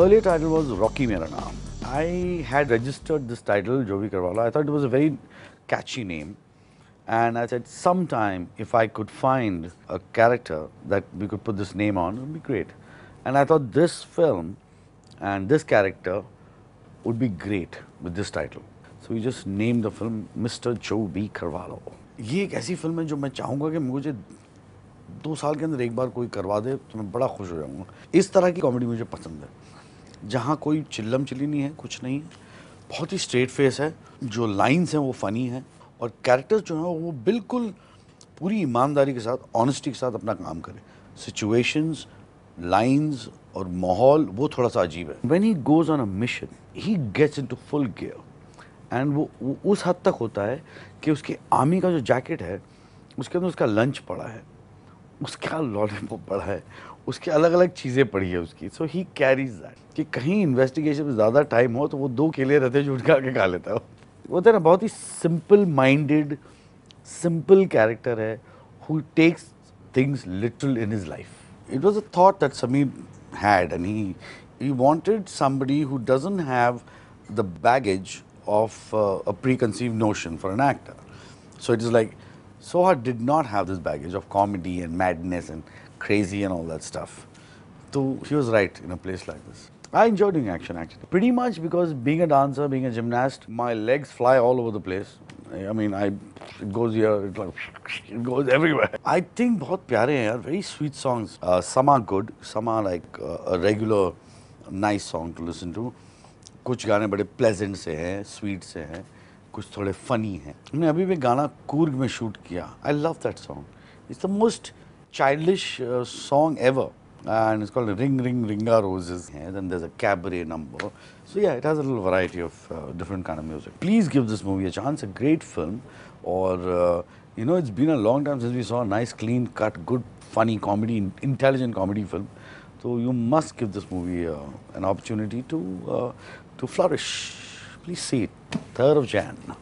earlier title was Rocky Mirana. I had registered this title, Joe B. Carvalho. I thought it was a very catchy name. And I said, sometime if I could find a character that we could put this name on, it would be great. And I thought this film and this character would be great with this title. So we just named the film Mr. Joe B. Carvalho. This is a such film that I would like to do in 2 years, I would like to do this. I like comedy in this kind of comedy. Where there is no chillam-chilli, nothing. It's a very straight face. The lines are funny. And characters वो बिल्कुल पूरी ईमानदारी के साथ, honesty के साथ अपना काम करें. Situations, lines और माहौल वो थोड़ा सा अजीब है. When he goes on a mission, he gets into full gear. And वो उस हद तक होता है कि उसके आर्मी का जो जैकेट है, उसके अंदर उसका लंच पड़ा है, उसका लॉलीपॉप पड़ा है, उसके अलग-अलग चीजें पड़ी है उसकी. So he carries that. कि कहीं investigation में ज़्यादा time हो तो वो 2 केले रहते जुड़ के खा लेता है. वो तो ना बहुत ही simple-minded, simple character है, who takes things literal in his life. It was a thought that Sameer had, and he wanted somebody who doesn't have the baggage of a preconceived notion for an actor. So it is like Soha did not have this baggage of comedy and madness and crazy and all that stuff. So he was right in a place like this. I enjoy doing action actually, pretty much because being a dancer, being a gymnast, my legs fly all over the place. I mean, it goes here, it, like, it goes everywhere. I think बहुत प्यारे हैं यार, very sweet songs. Some are good, some are like a regular, nice song to listen to. कुछ गाने बड़े pleasant से हैं, sweet से हैं, कुछ थोड़े funny हैं. हमने अभी भी गाना कूर्ग में shoot किया. I love that song. It's the most childish song ever. And it's called Ring Ring Ringa Roses. Yeah, then there's a cabaret number. So yeah, it has a little variety of different kind of music. Please give this movie a chance, a great film. Or, you know, it's been a long time since we saw a nice, clean cut, good, funny comedy, intelligent comedy film. So you must give this movie an opportunity to flourish. Please see it, 3rd of Jan.